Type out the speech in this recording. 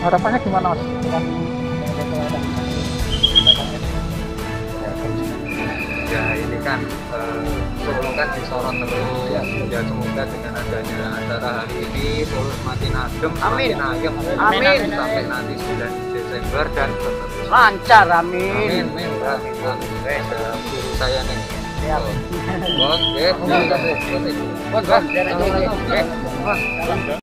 Harapannya gimana, Mas? Ya ini kan Solo kan disorot terus ya. Ya semoga dengan adanya acara hari ini Solo makin adem, amin. Makin ayem, amin. Sampai nanti 9 Desember dan berterus lancar, amin. Amin. Guru saya nih. Siap. Bon, terima kasih. Bon,